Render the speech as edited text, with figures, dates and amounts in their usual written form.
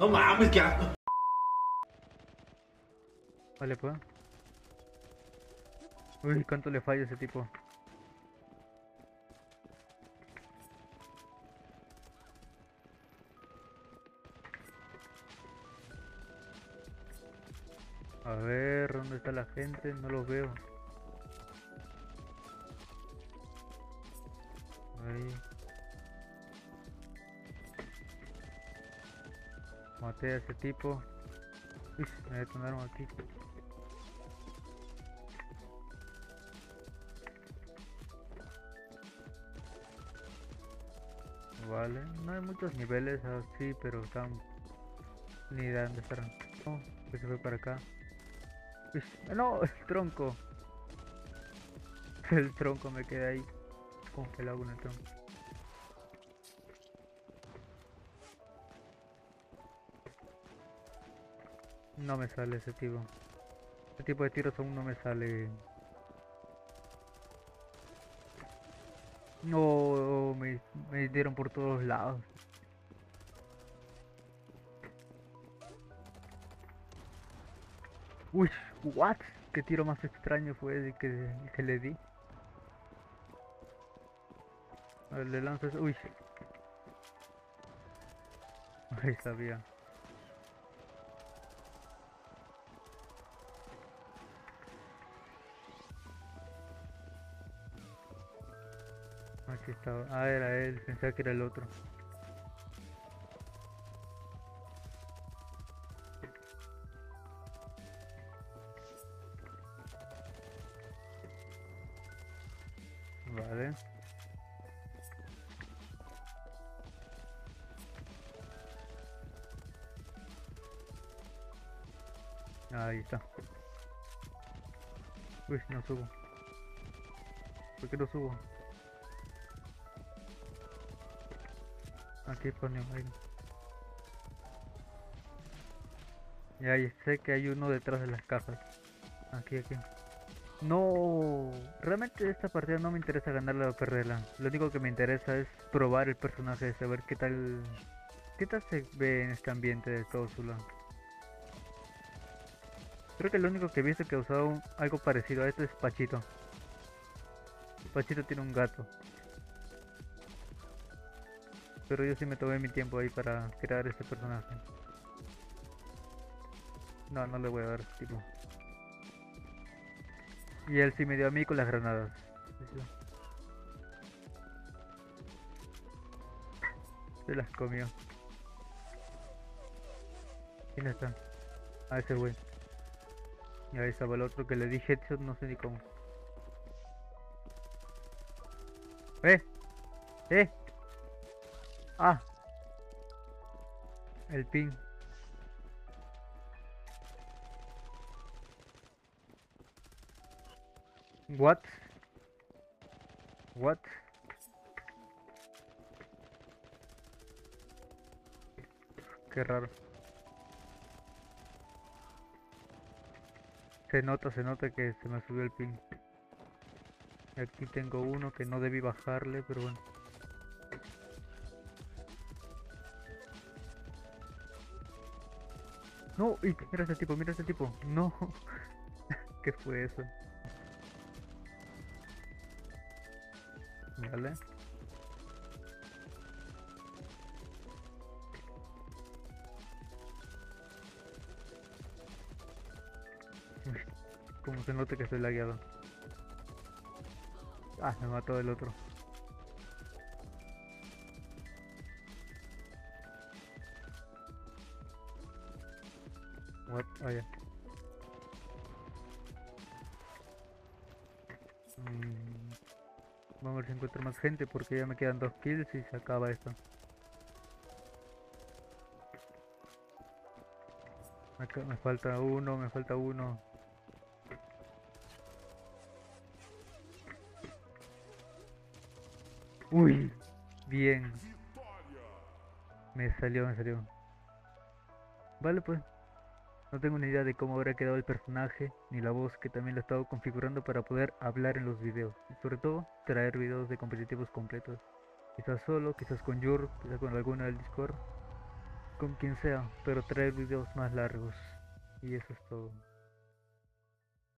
No mames, qué asco. Vale, pues. Uy, cuánto le falla a ese tipo. A ver, ¿dónde está la gente? No los veo. Ahí. Maté a ese tipo. Uy, me detonaron aquí. Vale, no hay muchos niveles así, pero están... Ni idea de dónde estarán. No, que se fue para acá. No, el tronco. El tronco me queda ahí congelado con el tronco. No me sale ese tipo. Este tipo de tiros aún no me sale. No, me dieron por todos lados. Uy, what? ¿Qué tiro más extraño fue ese que le di? A ver, le lanzas... Uy. Ahí sabía. Aquí estaba. Ah, era él. Pensaba que era el otro. Vale. Ahí está. Uy, no subo. ¿Por qué no subo? Aquí pone un aire. Y ahí sé que hay uno detrás de las cajas. Aquí. No, realmente esta partida no me interesa ganarla o perderla. Lo único que me interesa es probar el personaje, de saber qué tal se ve en este ambiente de todo su lado. Creo que lo único que he visto que ha usado algo parecido a esto es Pachito. Pachito tiene un gato. Pero yo sí me tomé mi tiempo ahí para crear este personaje. No, no le voy a dar ese tipo. Y él sí me dio a mí con las granadas. Se las comió. ¿Quién está? Ah, ese güey. Y ahí estaba el otro que le di headshot, no sé ni cómo. Ah. El ping. What? Qué raro. Se nota que se me subió el ping. Aquí tengo uno que no debí bajarle, pero bueno. No, y mira este tipo. No. ¿Qué fue eso? Vale. Como se nota que estoy lagueado. Ah, me mató el otro. What? Oh, yeah. Vamos a ver si encuentro más gente porque ya me quedan 2 kills y se acaba esto. Acá me falta uno. Uy, bien. Me salió. Vale, pues. No tengo ni idea de cómo habrá quedado el personaje, ni la voz, que también lo he estado configurando para poder hablar en los videos. Y sobre todo, traer videos de competitivos completos. Quizás solo, quizás con Yurh, quizás con alguno del Discord. con quien sea, pero traer videos más largos. Y eso es todo.